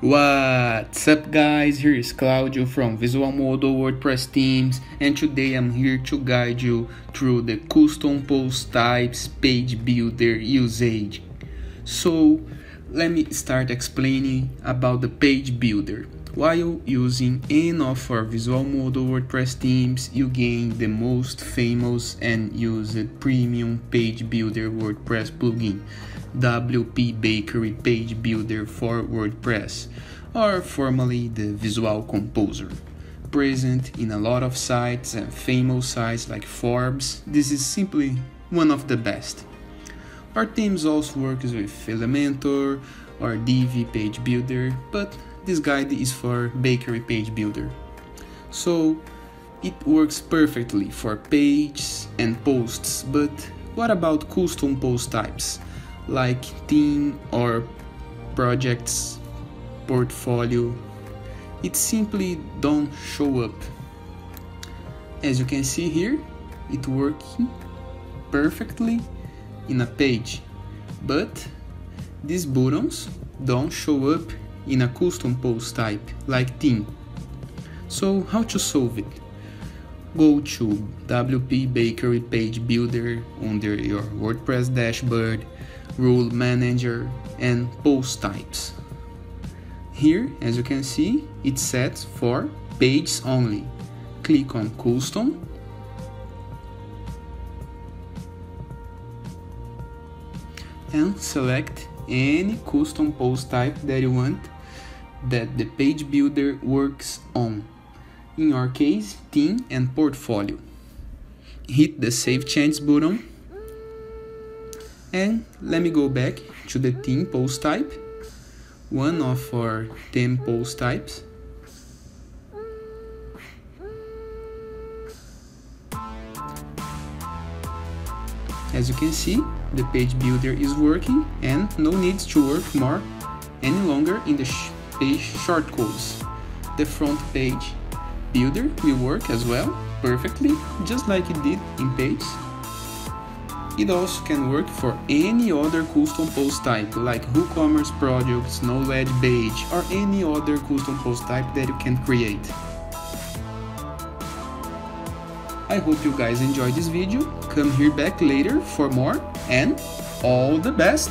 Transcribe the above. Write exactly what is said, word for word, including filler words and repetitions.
What's up guys, here is Claudio from Visualmodo WordPress Teams, and today I'm here to guide you through the custom post types page builder usage. So let me start explaining about the page builder. While using any of our Visualmodo WordPress themes, you gain the most famous and used premium page builder WordPress plugin, W P Bakery Page Builder for WordPress, or formerly the Visual Composer. Present in a lot of sites and famous sites like Forbes, this is simply one of the best. Our teams also works with Elementor or Divi Page Builder, but this guide is for Bakery Page Builder. So it works perfectly for pages and posts, but what about custom post types like theme or projects, portfolio? It simply don't show up. As you can see here, it working perfectly in a page, but these buttons don't show up in a custom post type like theme. So how to solve it? Go to W P Bakery Page Builder under your WordPress dashboard, rule manager and post types. Here, as you can see, it's set for pages only. Click on custom and select any custom post type that you want that the page builder works on, in our case theme and portfolio. Hit the save changes button and let me go back to the theme post type, one of our theme post types, as you can see the page builder is working and no need to work more any longer in the sh page shortcodes. The front page builder will work as well, perfectly, just like it did in pages. It also can work for any other custom post type like WooCommerce projects, knowledge page or any other custom post type that you can create. I hope you guys enjoyed this video. Come here back later for more and all the best!